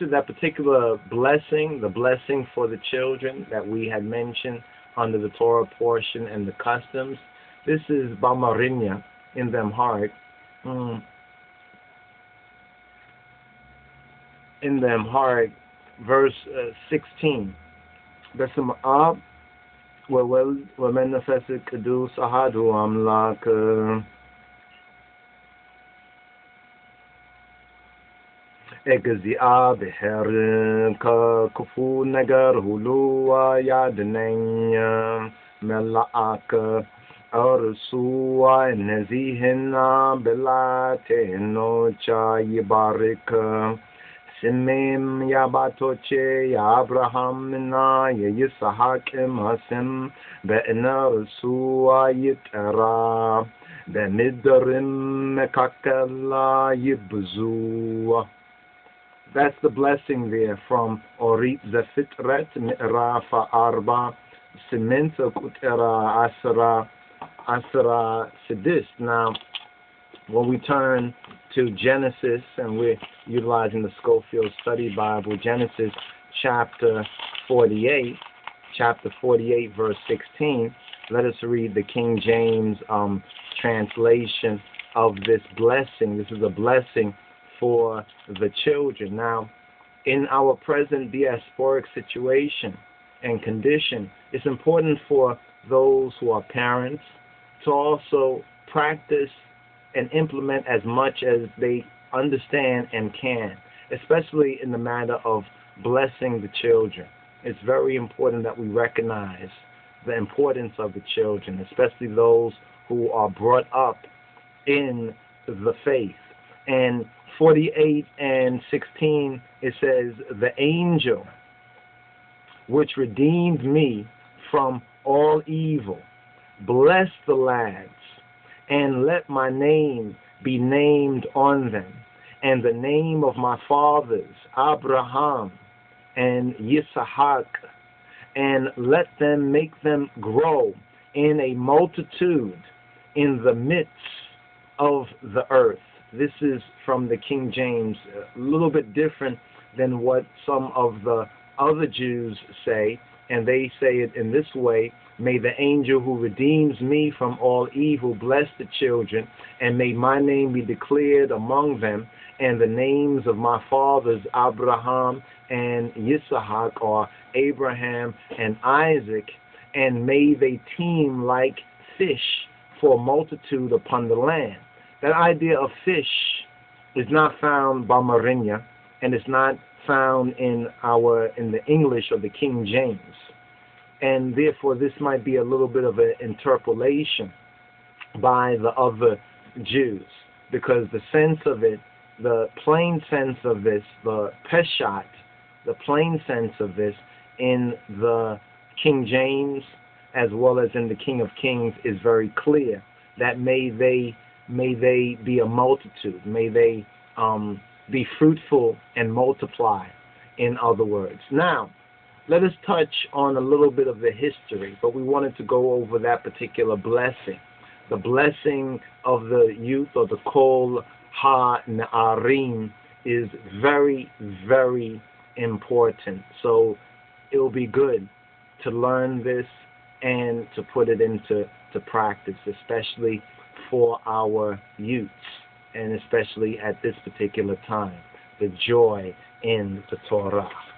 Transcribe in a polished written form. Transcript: to that particular blessing, the blessing for the children that we had mentioned under the Torah portion and the customs, this is Bamarinya in them heart. In them heart, verse 16. Besimah ومنفسك كدوسها دو أملاك إقزيا بحرن كفو نجر هلوا يا دنيا ملاء أرسوا إن زيhinna bila tehinnocha yibarik Simmim ya batoche ya abraham minna yis haakim hasim be'ina arsuwa yiteraa midrim mekakela yibuzuwa. That's the blessing there from Orit the Fitret Mi'rafa Arba Siminta Kutera Asra Sidis. Now when we turn to Genesis, and we're utilizing the Scofield Study Bible, Genesis chapter 48, verse 16, let us read the King James translation of this blessing. This is a blessing for the children. Now, in our present diasporic situation and condition, it's important for those who are parents to also practice and implement as much as they understand and can, especially in the matter of blessing the children. It's very important that we recognize the importance of the children, especially those who are brought up in the faith. And 48 and 16, it says, the angel which redeemed me from all evil, bless the lads, and let my name be named on them, and the name of my fathers, Abraham and Yitzhak, and let them make them grow in a multitude in the midst of the earth. This is from the King James, a little bit different than what some of the other Jews say, and they say it in this way: may the angel who redeems me from all evil bless the children, and may my name be declared among them, and the names of my fathers Abraham and Yitzhak, or Abraham and Isaac, and may they teem like fish for multitude upon the land. That idea of fish is not found by Bamarinya, and it's not found in the English of the King James. And therefore, this might be a little bit of an interpolation by the other Jews, because the sense of it, the plain sense of this, the peshat, the plain sense of this in the King James as well as in the King of Kings is very clear. That may they be a multitude, may they be fruitful and multiply. In other words, now. Let us touch on a little bit of the history, but we wanted to go over that particular blessing, the blessing of the youth, or the kol ha-na'arim, is very, very important. So it will be good to learn this and to put it into practice, especially for our youths, and especially at this particular time, the joy in the Torah.